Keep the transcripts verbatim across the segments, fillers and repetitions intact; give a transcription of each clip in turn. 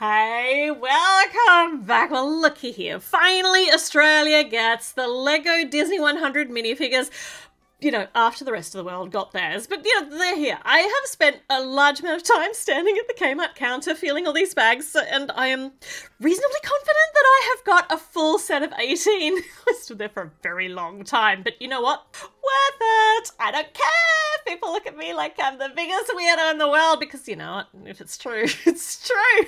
Hey, welcome back. Well, looky here. Finally, Australia gets the Lego Disney one hundred minifigures, you know, after the rest of the world got theirs. But, you know, they're here. I have spent a large amount of time standing at the Kmart counter feeling all these bags, and I am reasonably confident that I have got a full set of eighteen. I stood there for a very long time, but you know what? Worth it! I don't care! People look at me like I'm the biggest weirdo in the world because, you know, if it's true, it's true.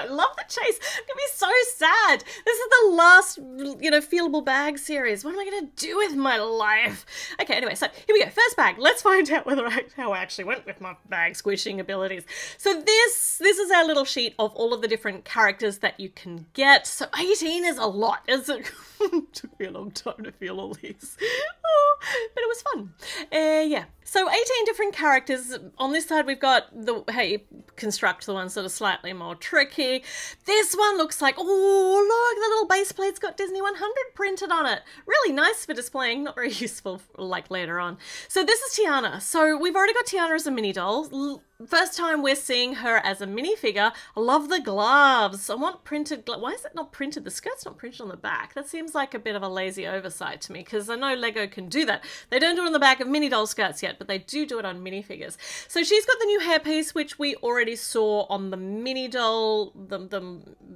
I love the chase. I'm gonna be so sad. This is the last, you know, feelable bag series. What am I gonna do with my life? Okay, anyway, so here we go. First bag. Let's find out whether I, how I actually went with my bag squishing abilities. So this this is our little sheet of all of the different characters that you can get. So eighteen is a lot. It's a took me a long time to feel all these. Oh, but it was fun. Uh, yeah. So eighteen different characters. On this side we've got the how you construct the ones that are slightly more tricky. This one looks like, oh look, the little base plate's got Disney one hundred printed on it. Really nice for displaying, not very useful for, like later on. So this is Tiana. So we've already got Tiana as a mini doll. First time we're seeing her as a minifigure. I love the gloves. I want printed gloves. Why is it not printed? The skirt's not printed on the back. That seems like a bit of a lazy oversight to me because I know Lego can do that. They don't do it on the back of mini doll skirts yet, but they do do it on minifigures. So she's got the new hairpiece, which we already saw on the mini doll, the, the,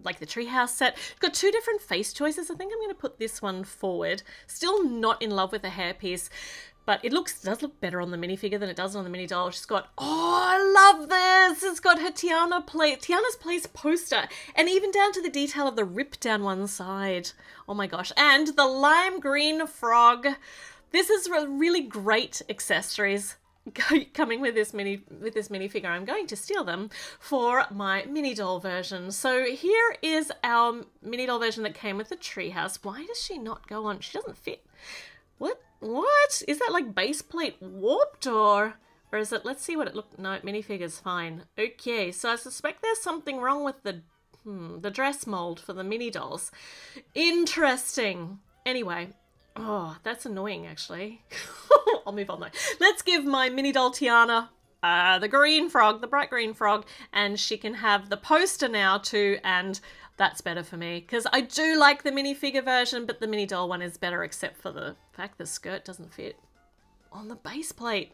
like the treehouse set. She's got two different face choices. I think I'm going to put this one forward. Still not in love with the hairpiece. But it looks does look better on the minifigure than it does on the mini doll. She's got, oh, I love this. It's got her Tiana play, Tiana's Place poster, and even down to the detail of the rip down one side. Oh my gosh. And the lime green frog. This is really great accessories coming with this mini with this minifigure. I'm going to steal them for my mini doll version. So here is our mini doll version that came with the treehouse. Why does she not go on? She doesn't fit. What? What? Is that like base plate warped or, or is it, let's see what it looked, no, minifigure's fine. Okay, so I suspect there's something wrong with the, hmm, the dress mold for the mini dolls. Interesting. Anyway, oh, that's annoying actually. I'll move on though. Let's give my mini doll Tiana uh, the green frog, the bright green frog, and she can have the poster now too, and that's better for me because I do like the minifigure version, but the mini doll one is better except for the fact the skirt doesn't fit on the base plate.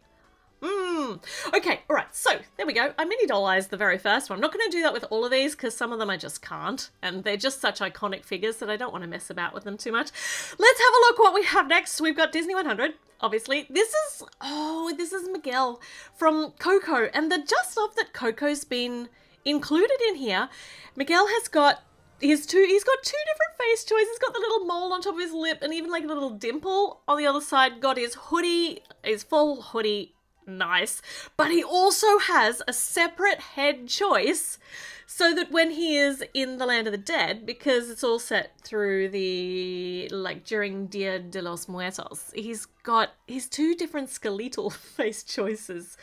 Mmm. Okay, all right, so there we go. I mini dollized the very first one. I'm not going to do that with all of these because some of them I just can't, and they're just such iconic figures that I don't want to mess about with them too much. Let's have a look what we have next. We've got Disney one hundred. Obviously, this is, oh, this is Miguel from Coco, and the just love that Coco's been included in here. Miguel has got He's two. He's got two different face choices. He's got the little mole on top of his lip, and even like a little dimple on the other side. Got his hoodie, his full hoodie, nice. But he also has a separate head choice, so that when he is in the Land of the Dead, because it's all set through the like during Dia de los Muertos, he's got his two different skeletal face choices.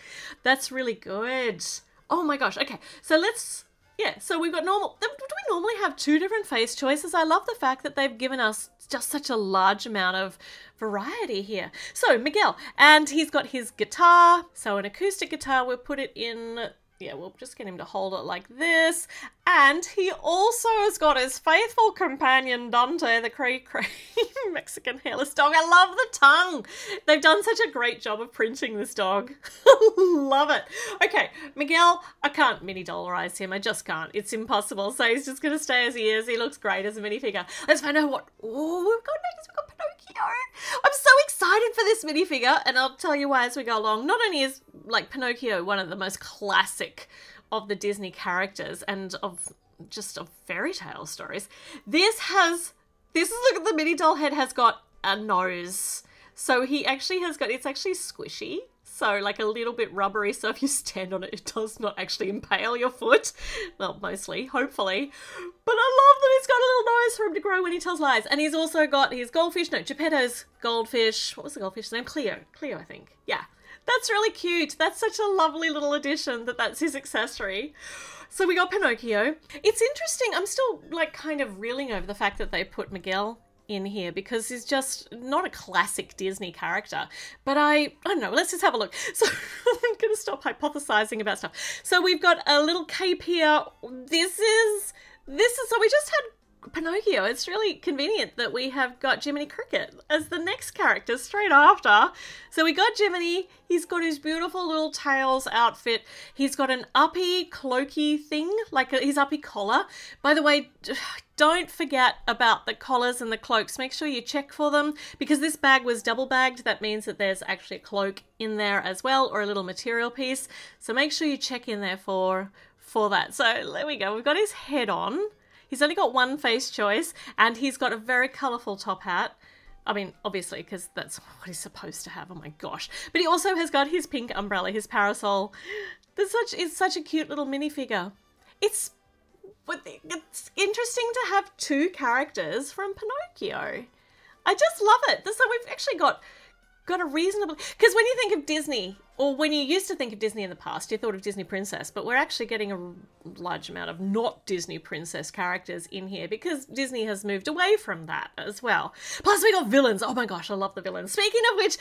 That's really good. Oh my gosh. Okay, so let's. Yeah, so we've got normal, do we normally have two different face choices? I love the fact that they've given us just such a large amount of variety here. So Miguel, and he's got his guitar, so an acoustic guitar, we'll put it in, yeah, we'll just get him to hold it like this. And he also has got his faithful companion Dante, the cray cray Mexican hairless dog. I love the tongue. They've done such a great job of printing this dog. Love it. Okay, Miguel, I can't mini dollarize him. I just can't. It's impossible. So he's just going to stay as he is. He looks great as a minifigure. Let's find out what, oh, we've got next. We've got Pinocchio. I'm so excited for this minifigure, and I'll tell you why as we go along. Not only is like Pinocchio one of the most classic of the Disney characters and of just of fairy tale stories. This has, this is, look at the mini doll head has got a nose. So he actually has got, it's actually squishy. So like a little bit rubbery. So if you stand on it, it does not actually impale your foot. Well, mostly, hopefully. But I love that he's got a little nose for him to grow when he tells lies. And he's also got his goldfish, no, Geppetto's goldfish. What was the goldfish's name? Cleo, Cleo, I think. Yeah. That's really cute. That's such a lovely little addition that that's his accessory. So we got Pinocchio. It's interesting. I'm still like kind of reeling over the fact that they put Miguel in here because he's just not a classic Disney character. But I, I don't know. Let's just have a look. So I'm going to stop hypothesizing about stuff. So we've got a little cape here. This is This is, so we just had Pinocchio. It's really convenient that we have got Jiminy Cricket as the next character straight after. So we got Jiminy, he's got his beautiful little tails outfit, he's got an uppy cloaky thing, like a, his uppy collar. By the way, don't forget about the collars and the cloaks. Make sure you check for them, because this bag was double bagged. That means that there's actually a cloak in there as well, or a little material piece. So make sure you check in there for... for that. So there we go, we've got his head on, he's only got one face choice, and he's got a very colourful top hat. I mean, obviously, because that's what he's supposed to have, oh my gosh. But he also has got his pink umbrella, his parasol. There's such, it's such a cute little minifigure. It's, it's interesting to have two characters from Pinocchio. I just love it. So we've actually got got a reasonable, because when you think of Disney, or when you used to think of Disney in the past, you thought of Disney princess, but we're actually getting a large amount of not Disney princess characters in here, because Disney has moved away from that as well. Plus we got villains. Oh my gosh, I love the villains. Speaking of which,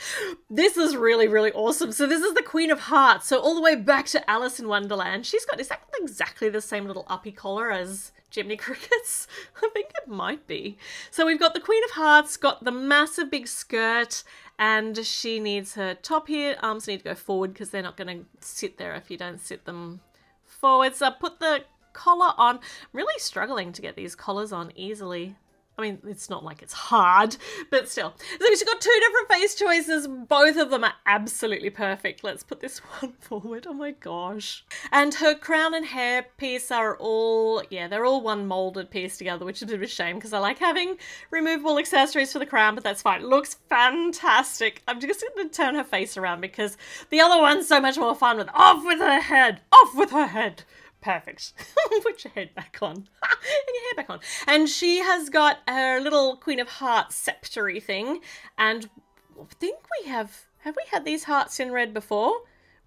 this is really, really awesome. So this is the Queen of Hearts. So all the way back to Alice in Wonderland, she's got exactly, exactly the same little uppy collar as Jiminy Cricket's. I think it might be. So we've got the Queen of Hearts, got the massive big skirt, and she needs her top here. Arms need to go forward because they're not going to sit there if you don't sit them forward. So put the collar on. I'm really struggling to get these collars on easily. I mean, it's not like it's hard, but still. So we've got two different face choices. Both of them are absolutely perfect. Let's put this one forward. Oh my gosh. And her crown and hair piece are all, yeah, they're all one molded piece together, which is a bit of a shame because I like having removable accessories for the crown, but that's fine. It looks fantastic. I'm just going to turn her face around because the other one's so much more fun with off with her head, off with her head. Perfect. Put your head back on. And your hair back on. And she has got her little Queen of Hearts sceptery thing. And I think we have... Have we had these hearts in red before?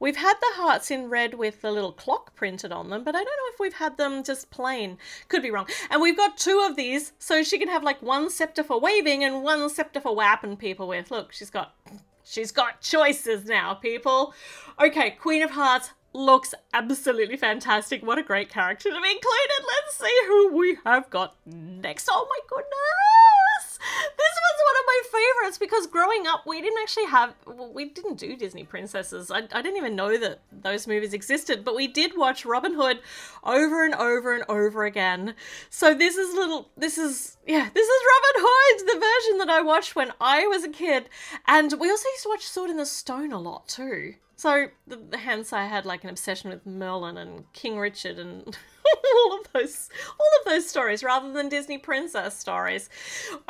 We've had the hearts in red with the little clock printed on them, but I don't know if we've had them just plain. Could be wrong. And we've got two of these, so she can have like one scepter for waving and one scepter for whapping people with. Look, she's got... She's got choices now, people. Okay, Queen of Hearts... looks absolutely fantastic. What a great character to be included. Let's see who we have got next. Oh my goodness, this one's one of my favorites, because growing up we didn't actually have, well, we didn't do Disney princesses. I, I didn't even know that those movies existed, but we did watch Robin Hood over and over and over again. So this is little, this is, yeah, this is Robin Hood, the version that I watched when I was a kid. And we also used to watch Sword in the Stone a lot too. So, hence I had like an obsession with Merlin and King Richard and all of those, all of those stories rather than Disney princess stories.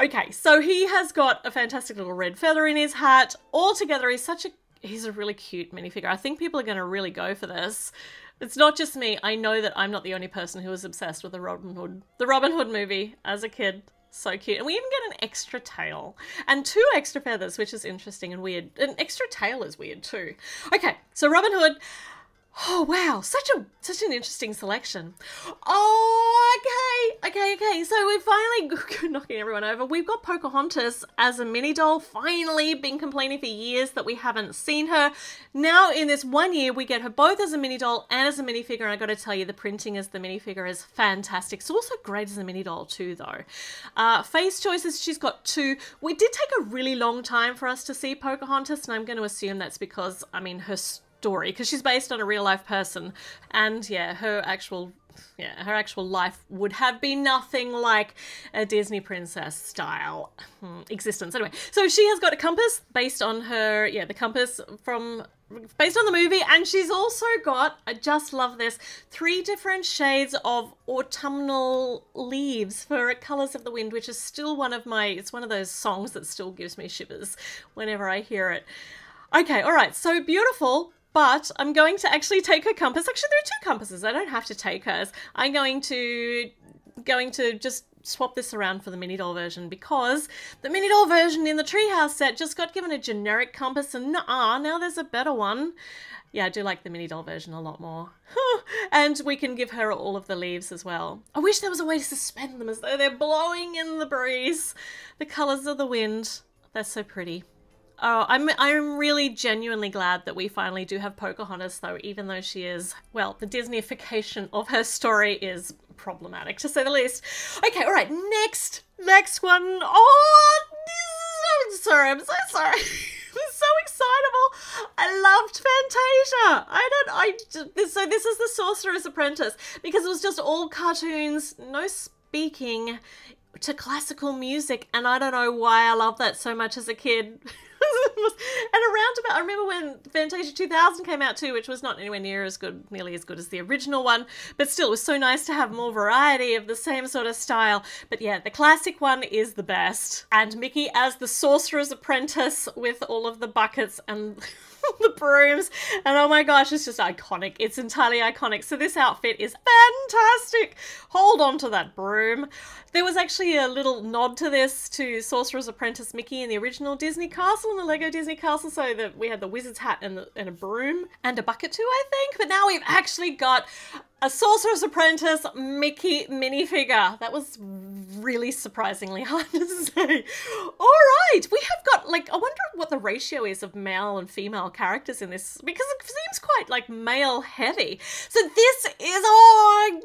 Okay, so he has got a fantastic little red feather in his hat. Altogether, he's such a, he's a really cute minifigure. I think people are going to really go for this. It's not just me. I know that I'm not the only person who was obsessed with the Robin Hood, the Robin Hood movie as a kid. So cute. And we even get an extra tail and two extra feathers, which is interesting and weird. An extra tail is weird too. Okay, so Robin Hood. Oh wow, such a such an interesting selection. Oh, okay, okay, okay. So we're finally knocking everyone over. We've got Pocahontas as a mini doll. Finally, been complaining for years that we haven't seen her. Now in this one year, we get her both as a mini doll and as a minifigure. And I got to tell you, the printing as the minifigure is fantastic. It's also great as a mini doll too, though. Uh, face choices, she's got two. We did take a really long time for us to see Pocahontas, and I'm going to assume that's because, I mean, her story, because she's based on a real life person, and yeah, her actual yeah her actual life would have been nothing like a Disney princess style existence. Anyway, so she has got a compass based on her, yeah, the compass from based on the movie, and she's also got, I just love this, three different shades of autumnal leaves for Colors of the Wind, which is still one of my, it's one of those songs that still gives me shivers whenever I hear it. Okay, all right, so beautiful. But I'm going to actually take her compass. Actually, there are two compasses. I don't have to take hers. I'm going to going to just swap this around for the mini doll version, because the mini doll version in the treehouse set just got given a generic compass, and nah, now there's a better one. Yeah, I do like the mini doll version a lot more. And we can give her all of the leaves as well. I wish there was a way to suspend them as though they're blowing in the breeze. The Colors of the Wind. That's so pretty. Oh, I'm, I'm really genuinely glad that we finally do have Pocahontas, though, even though she is, well, the Disneyfication of her story is problematic, to say the least. Okay, all right, next, next one. Oh, this is, I'm sorry, I'm so sorry. I'm so excitable. I loved Fantasia. I don't, I, just, so this is the Sorcerer's Apprentice, because it was just all cartoons, no speaking, to classical music, and I don't know why I loved that so much as a kid. And around about, I remember when Fantasia two thousand came out too, which was not anywhere near as good, nearly as good as the original one, but still it was so nice to have more variety of the same sort of style. But yeah, the classic one is the best. And Mickey as the Sorcerer's Apprentice with all of the buckets and the brooms, and oh my gosh, it's just iconic. It's entirely iconic. So this outfit is fantastic. Hold on to that broom. There was actually a little nod to this to Sorcerer's Apprentice Mickey in the original Disney castle, in the Lego Disney castle, so that we had the wizard's hat and, the, and a broom and a bucket too, I think. But now we've actually got a Sorcerer's Apprentice Mickey minifigure. That was really surprisingly hard to say. All right, we have got, like, I wonder what the ratio is of male and female characters in this, because it seems quite, like, male heavy. So this is, oh,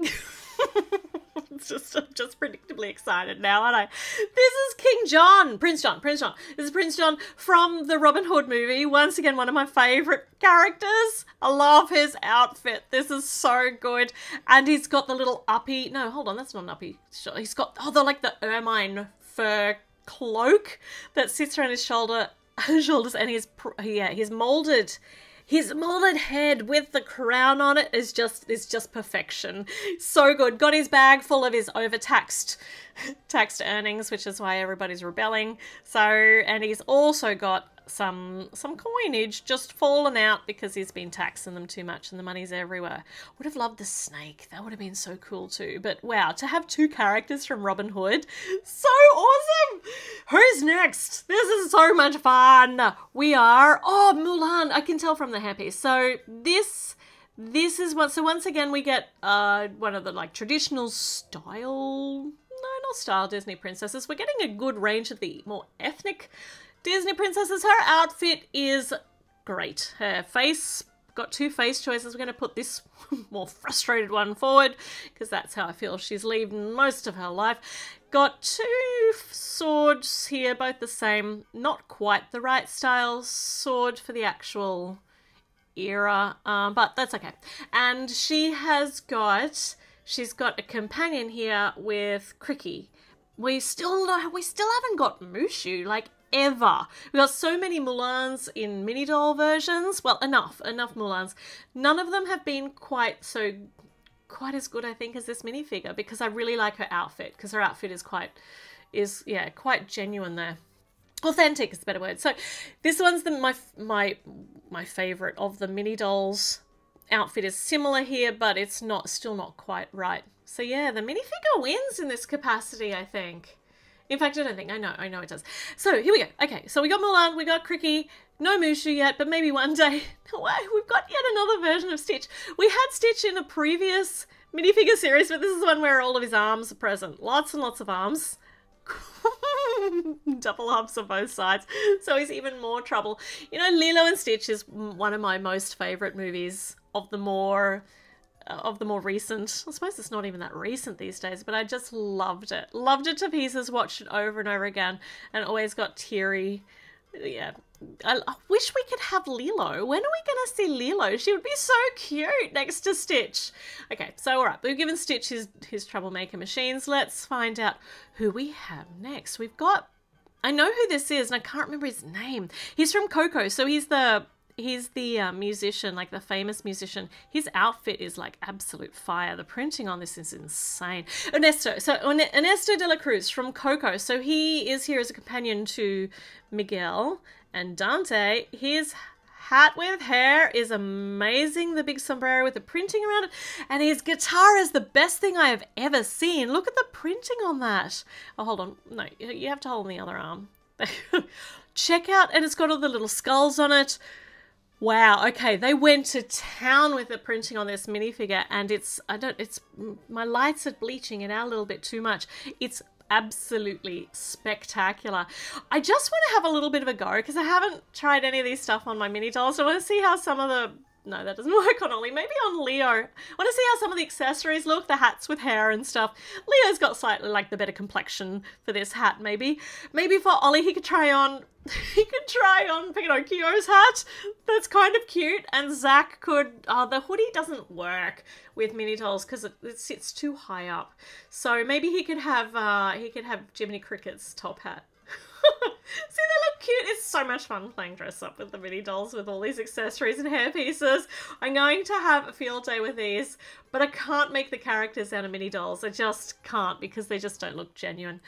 it's just, I'm just predictably excited now, aren't I? This is King John, Prince John, Prince John. This is Prince John from the Robin Hood movie. Once again, one of my favorite characters. I love his outfit. This is so good. And he's got the little uppy, no, hold on, that's not an uppy. He's got, oh, they're like the ermine fur cloak that sits around his shoulder, his shoulders, and he's, yeah, he's molded. His molded head with the crown on it is just is just perfection. So good. Got his bag full of his overtaxed taxed earnings, which is why everybody's rebelling. So, and he's also got some some coinage just fallen out because he's been taxing them too much and the money's everywhere. Would have loved the snake. That would have been so cool too. But wow, to have two characters from Robin Hood, so awesome. Who's next? This is so much fun. We are, oh, Mulan. I can tell from the hairpiece. So this this is what, so once again we get uh one of the, like, traditional style, no, not style Disney princesses. We're getting a good range of the more ethnic Disney princesses. Her outfit is great. Her face, got two face choices. We're going to put this more frustrated one forward because that's how I feel she's lived most of her life. Got two swords here, both the same, not quite the right style sword for the actual era, um, but that's okay. And she has got, she's got a companion here with Cricket. We still, we still haven't got Mushu, like, ever. We got so many Mulans in mini doll versions. Well, enough, enough Mulans. None of them have been quite so, quite as good, I think, as this minifigure, because I really like her outfit, because her outfit is quite, is, yeah, quite genuine there. Authentic is the better word. So this one's the, my, my, my favorite of the mini dolls. Outfit is similar here, but it's not, still not quite right. So yeah, the minifigure wins in this capacity, I think. In fact, I don't think, I know, I know it does. So here we go. Okay, so we got Mulan, we got Cricket, no Mushu yet, but maybe one day. Oh, we've got yet another version of Stitch. We had Stitch in a previous minifigure series, but this is one where all of his arms are present. Lots and lots of arms. Double arms on both sides. So he's even more trouble. You know, Lilo and Stitch is one of my most favourite movies of the more... of the more recent. I suppose it's not even that recent these days, but I just loved it. Loved it to pieces, watched it over and over again, and always got teary. Yeah. I, I wish we could have Lilo. When are we going to see Lilo? She would be so cute next to Stitch. Okay, so all right, we've given Stitch his, his troublemaker machines. Let's find out who we have next. We've got, I know who this is, and I can't remember his name. He's from Coco, so he's the... He's the uh, musician, like the famous musician. His outfit is like absolute fire. The printing on this is insane. Ernesto, so Ernesto de la Cruz from Coco. So he is here as a companion to Miguel and Dante. His hat with hair is amazing. The big sombrero with the printing around it. And his guitar is the best thing I have ever seen. Look at the printing on that. Oh, hold on. No, you have to hold on the other arm. Check out, and it's got all the little skulls on it. Wow, okay, they went to town with the printing on this minifigure, and it's, I don't, it's, my lights are bleaching it out a little bit too much. It's absolutely spectacular. I just want to have a little bit of a go, because I haven't tried any of these stuff on my mini dolls. I want to see how some of the no, that doesn't work on Ollie. Maybe on Leo. I want to see how some of the accessories look, the hats with hair and stuff. Leo's got slightly like the better complexion for this hat, maybe. Maybe for Ollie he could try on, he could try on Pinocchio's hat. That's kind of cute. And Zach could, oh, the hoodie doesn't work with mini dolls because it, it sits too high up. So maybe he could have, uh, he could have Jiminy Cricket's top hat. See, they look cute. It's so much fun playing dress up with the mini dolls with all these accessories and hair pieces. I'm going to have a field day with these, but I can't make the characters out of mini dolls. I just can't because they just don't look genuine.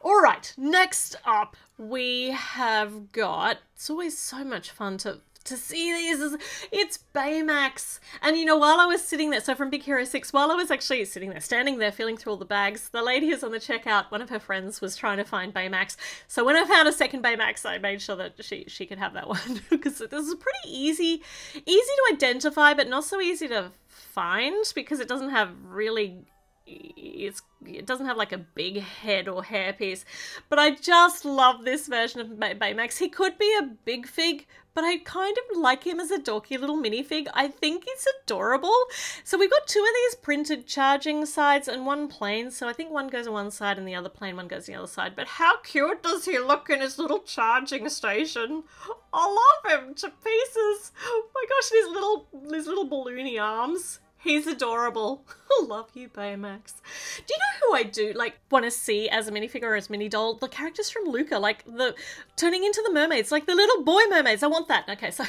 All right, next up we have got, it's always so much fun to to see these, it's Baymax. And you know, while I was sitting there, so from Big Hero six, while I was actually sitting there, standing there, feeling through all the bags, the lady who's on the checkout, one of her friends was trying to find Baymax. So when I found a second Baymax, I made sure that she, she could have that one because this is pretty easy, easy to identify, but not so easy to find because it doesn't have really, it's, it doesn't have like a big head or hairpiece. But I just love this version of Bay Baymax. He could be a big fig, but I kind of like him as a dorky little minifig. I think he's adorable. So we've got two of these printed charging sides and one plain. So I think one goes on one side and the other plain one goes on the other side. But how cute does he look in his little charging station? I love him to pieces. Oh my gosh, his little, his little balloony arms. He's adorable. I love you, Baymax. Do you know who I do, like, want to see as a minifigure or as mini doll? The characters from Luca, like, the turning into the mermaids, like the little boy mermaids. I want that. Okay, so,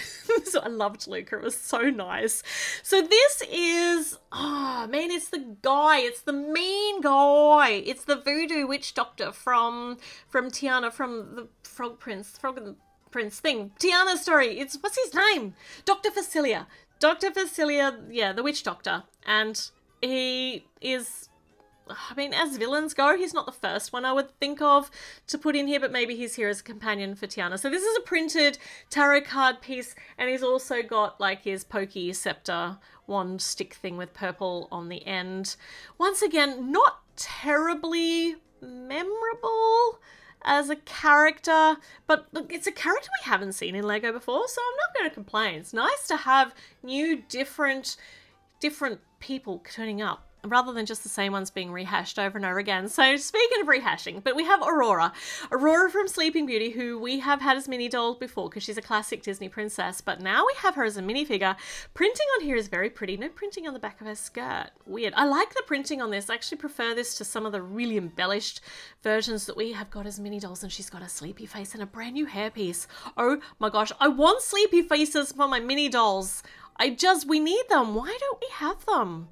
so I loved Luca. It was so nice. So this is, oh, man, it's the guy. It's the mean guy. It's the voodoo witch doctor from, from Tiana, from the Frog Prince, Frog and the Prince thing. Tiana's story. It's, what's his name? Doctor Facilia. Doctor Facilia, yeah, the witch doctor, and he is, I mean, as villains go, he's not the first one I would think of to put in here, but maybe he's here as a companion for Tiana. So this is a printed tarot card piece, and he's also got like his pokey scepter wand stick thing with purple on the end. Once again, not terribly memorable as a character, but look, it's a character we haven't seen in Lego before, so I'm not going to complain. It's nice to have new, different, different people turning up rather than just the same ones being rehashed over and over again. So speaking of rehashing, but we have Aurora. Aurora from Sleeping Beauty, who we have had as mini doll before because she's a classic Disney princess, but now we have her as a minifigure. Printing on here is very pretty. No printing on the back of her skirt. Weird. I like the printing on this. I actually prefer this to some of the really embellished versions that we have got as mini dolls, and she's got a sleepy face and a brand new hairpiece. Oh my gosh, I want sleepy faces for my mini dolls. I just, we need them. Why don't we have them?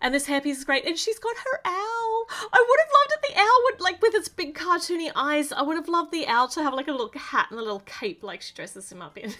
And this hairpiece is great. And she's got her owl. I would have loved it. The owl would, like, with its big cartoony eyes, I would have loved the owl to have like a little hat and a little cape like she dresses him up in.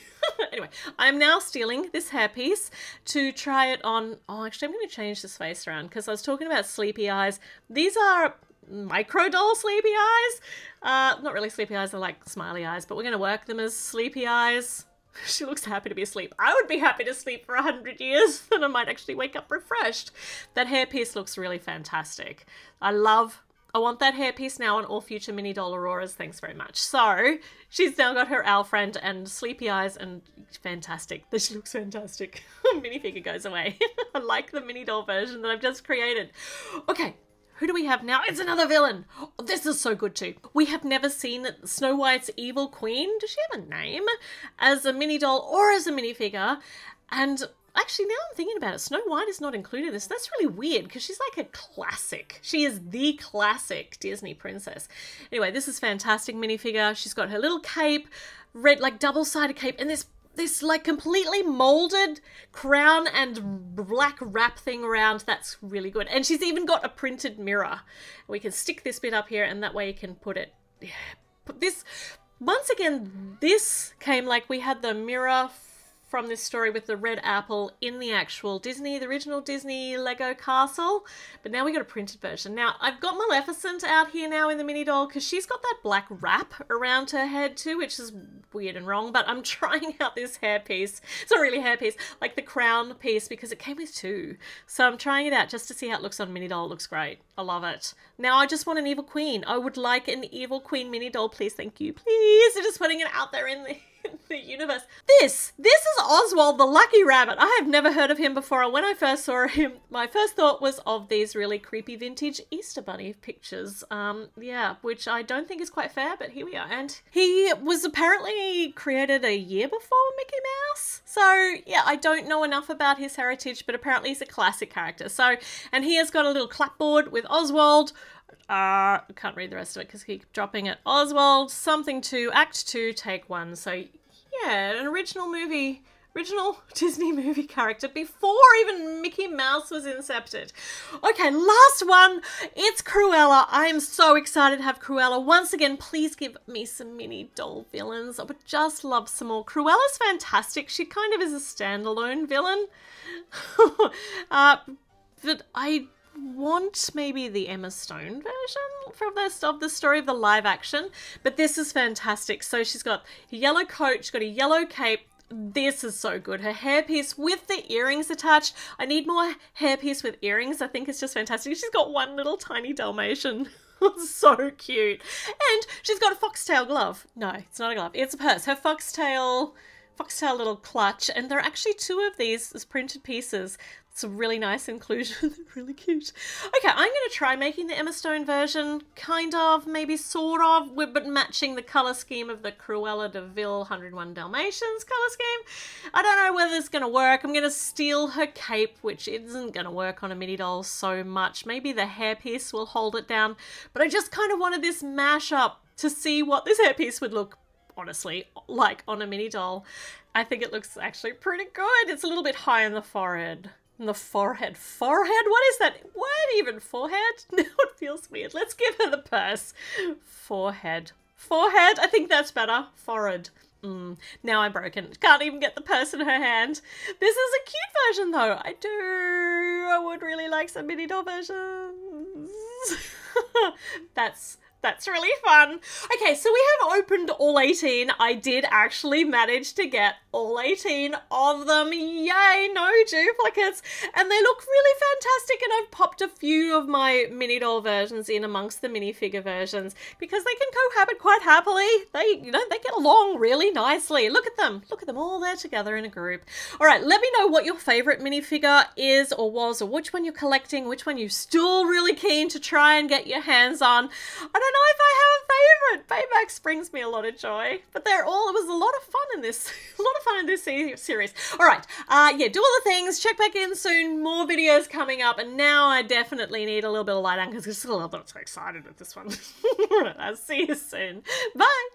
Anyway, I'm now stealing this hairpiece to try it on. Oh, actually, I'm going to change this face around because I was talking about sleepy eyes. These are micro doll sleepy eyes. Uh, not really sleepy eyes. They're like smiley eyes, but we're going to work them as sleepy eyes. She looks happy to be asleep. I would be happy to sleep for a hundred years, and I might actually wake up refreshed. That hairpiece looks really fantastic. I love, I want that hairpiece now on all future mini doll Auroras. Thanks very much. So she's now got her owl friend and sleepy eyes and fantastic. She looks fantastic. Minifigure goes away. I like the mini doll version that I've just created. Okay. Who do we have now? It's another villain. Oh, this is so good too. We have never seen Snow White's evil queen. Does she have a name? As a mini doll or as a minifigure. And actually, now I'm thinking about it, Snow White is not included in this. That's really weird because she's like a classic. She is the classic Disney princess. Anyway, this is fantastic minifigure. She's got her little cape, red, like double-sided cape, and this This like completely molded crown and black wrap thing around. That's really good. And she's even got a printed mirror. We can stick this bit up here, and that way you can put it. Yeah. Put this once again. This came like we had the mirror from this story with the red apple in the actual Disney, the original Disney Lego castle. But now we got a printed version. Now I've got Maleficent out here now in the mini doll because she's got that black wrap around her head too, which is weird and wrong, but I'm trying out this hairpiece. It's not really a hairpiece, like the crown piece, because it came with two. So I'm trying it out just to see how it looks on mini doll. It looks great. I love it. Now I just want an evil queen. I would like an evil queen mini doll, please. Thank you, please. I'm just putting it out there in the the universe. This, this is Oswald the Lucky Rabbit. I have never heard of him before. When I first saw him, my first thought was of these really creepy vintage Easter Bunny pictures. Um, yeah, which I don't think is quite fair, but here we are. And he was apparently created a year before Mickey Mouse. So yeah, I don't know enough about his heritage, but apparently he's a classic character. So, and he has got a little clapboard with Oswald. Uh, can't read the rest of it because keep dropping it. Oswald, something to act two, take one. So yeah, an original movie, original Disney movie character before even Mickey Mouse was incepted. Okay, last one. It's Cruella. I am so excited to have Cruella. Once again, please give me some mini doll villains. I would just love some more. Cruella's fantastic. She kind of is a standalone villain. uh, but I... want maybe the Emma Stone version from the, of the story of the live action, but this is fantastic. So she's got a yellow coat, she's got a yellow cape. This is so good. Her hairpiece with the earrings attached. I need more hairpiece with earrings. I think it's just fantastic. She's got one little tiny Dalmatian. So cute. And she's got a foxtail glove. No, it's not a glove. It's a purse. Her foxtail... foxtail little clutch, and there are actually two of these as printed pieces. It's a really nice inclusion. They're really cute. Okay, I'm going to try making the Emma Stone version, kind of, maybe sort of, but matching the colour scheme of the Cruella de Vil one oh one Dalmatians colour scheme. I don't know whether it's going to work. I'm going to steal her cape, which isn't going to work on a mini doll so much. Maybe the hairpiece will hold it down, but I just kind of wanted this mashup to see what this hairpiece would look honestly like on a mini doll. I think it looks actually pretty good. It's a little bit high on the forehead. On the forehead. Forehead? What is that word even? Forehead? No, it feels weird. Let's give her the purse. Forehead. Forehead? I think that's better. Forehead. Mm, now I'm broken. Can't even get the purse in her hand. This is a cute version though. I do. I would really like some mini doll versions. That's... That's really fun. Okay, so we have opened all eighteen. I did actually manage to get all eighteen of them. Yay, no duplicates. And they look really fantastic, and I've popped a few of my mini doll versions in amongst the minifigure versions because they can cohabit quite happily. They, you know, they get along really nicely. Look at them. Look at them all there together in a group. All right, let me know what your favorite minifigure is or was, or which one you're collecting, which one you're still really keen to try and get your hands on. I don't I don't know if I have a favourite. Baymax brings me a lot of joy, but they're all, it was a lot of fun in this, a lot of fun in this series. All right, uh, yeah, do all the things, check back in soon, more videos coming up, and now I definitely need a little bit of light on because I'm just a little bit so excited with this one. I'll see you soon. Bye!